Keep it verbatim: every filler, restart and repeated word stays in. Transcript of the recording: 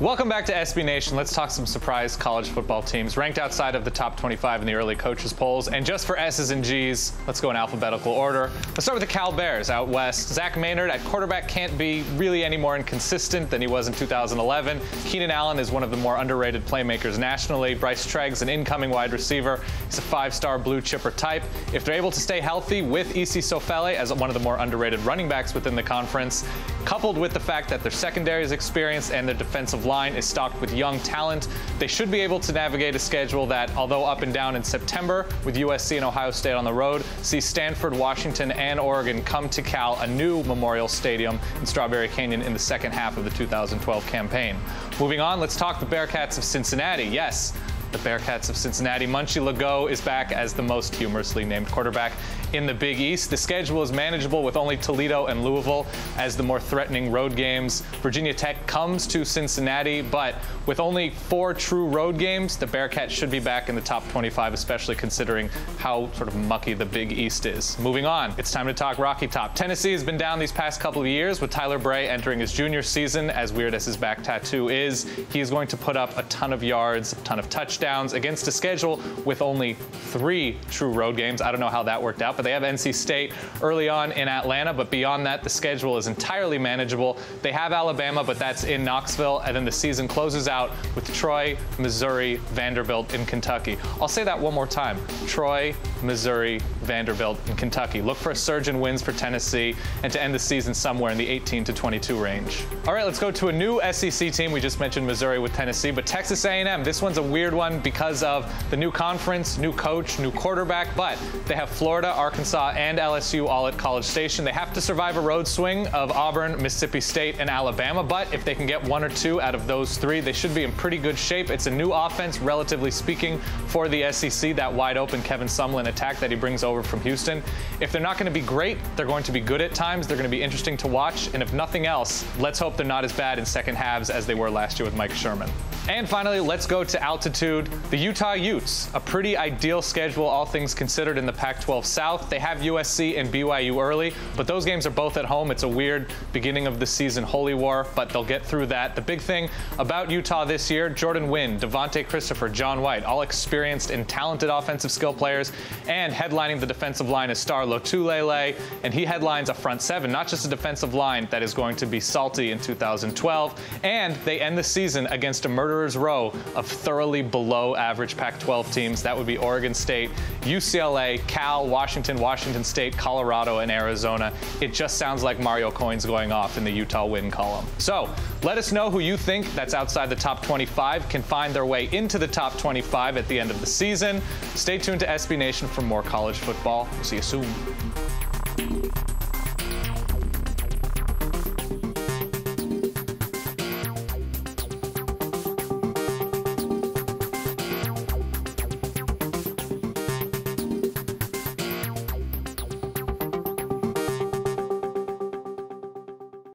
Welcome back to S B Nation. Let's talk some surprise college football teams ranked outside of the top twenty-five in the early coaches polls. And just for S's and G's, let's go in alphabetical order. Let's start with the Cal Bears out west. Zach Maynard at quarterback can't be really any more inconsistent than he was in two thousand eleven. Keenan Allen is one of the more underrated playmakers nationally. Bryce Tregg's an incoming wide receiver. He's a five-star blue chipper type. If they're able to stay healthy with E C. Sofale as one of the more underrated running backs within the conference, coupled with the fact that their secondary is experienced and their defensive line is stocked with young talent, they should be able to navigate a schedule that, although up and down in September, with U S C and Ohio State on the road, see Stanford, Washington, and Oregon come to Cal, a new Memorial Stadium in Strawberry Canyon, in the second half of the two thousand twelve campaign. Moving on, let's talk the Bearcats of Cincinnati. Yes, the Bearcats of Cincinnati. Munchie Lago is back as the most humorously named quarterback in the Big East. The schedule is manageable with only Toledo and Louisville as the more threatening road games. Virginia Tech comes to Cincinnati, but with only four true road games, the Bearcats should be back in the top twenty-five, especially considering how sort of mucky the Big East is. Moving on, it's time to talk Rocky Top. Tennessee has been down these past couple of years, with Tyler Bray entering his junior season. As weird as his back tattoo is, he is going to put up a ton of yards, a ton of touchdowns, Downs against a schedule with only three true road games. I don't know how that worked out, but they have N C State early on in Atlanta, but beyond that, the schedule is entirely manageable. They have Alabama, but that's in Knoxville, and then the season closes out with Troy, Missouri, Vanderbilt, and Kentucky. I'll say that one more time. Troy, Missouri, Vanderbilt, and Kentucky. Look for a surge in wins for Tennessee and to end the season somewhere in the eighteen to twenty-two range. All right, let's go to a new S E C team. We just mentioned Missouri with Tennessee, but Texas A and M, this one's a weird one because of the new conference, new coach, new quarterback, but they have Florida, Arkansas, and L S U all at College Station. They have to survive a road swing of Auburn, Mississippi State, and Alabama, but if they can get one or two out of those three, they should be in pretty good shape. It's a new offense, relatively speaking, for the S E C, that wide-open Kevin Sumlin attack that he brings over from Houston. If they're not going to be great, they're going to be good at times. They're going to be interesting to watch, and if nothing else, let's hope they're not as bad in second halves as they were last year with Mike Sherman. And finally, let's go to altitude. The Utah Utes, a pretty ideal schedule, all things considered, in the Pac twelve South. They have U S C and B Y U early, but those games are both at home. It's a weird beginning of the season holy war, but they'll get through that. The big thing about Utah this year, Jordan Wynn, Devontae Christopher, John White, all experienced and talented offensive skill players, and headlining the defensive line is star Lotulele, and he headlines a front seven, not just a defensive line that is going to be salty in two thousand twelve, and they end the season against a murder row of thoroughly below average Pac twelve teams. That would be Oregon State, U C L A, Cal, Washington, Washington State, Colorado, and Arizona. It just sounds like Mario Coyne's going off in the Utah win column. So let us know who you think that's outside the top twenty-five can find their way into the top twenty-five at the end of the season. Stay tuned to S B Nation for more college football. We'll see you soon.